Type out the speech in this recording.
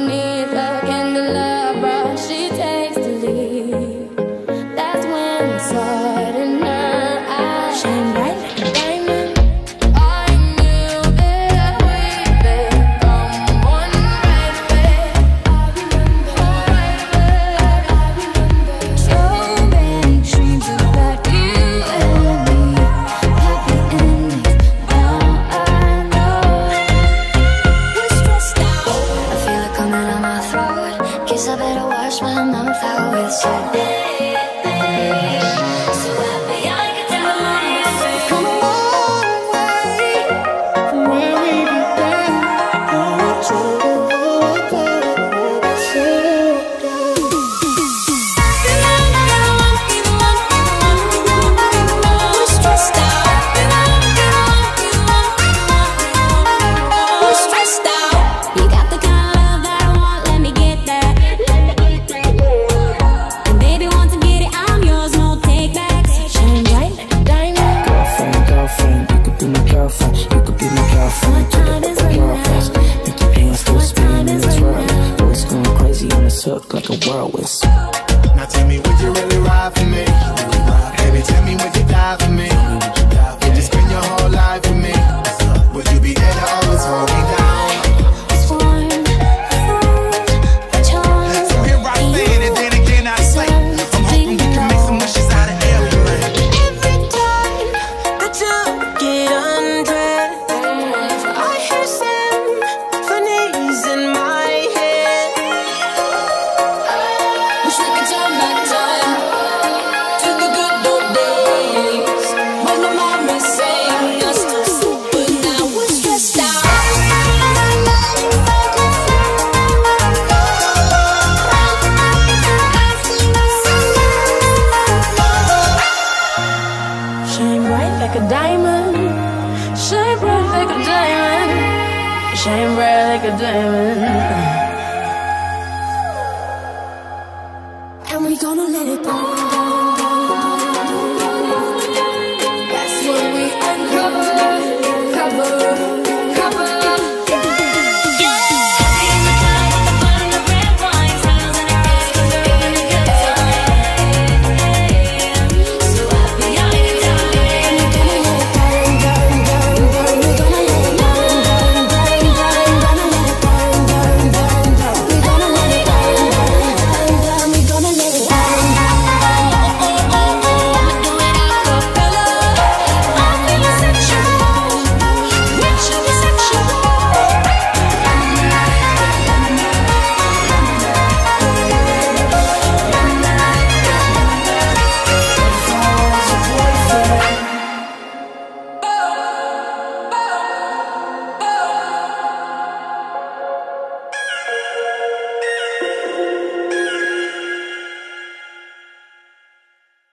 underneath the candelabra she takes to leave. That's when the sword in her eyes shine bright like a diamond. I knew that we'd become one right away. I remember so many dreams about you and me. Happy endings, now I know. We're stressed out, I feel it coming out my throat. Guess I better wash my mouth out with soap. Look like a whirlwind.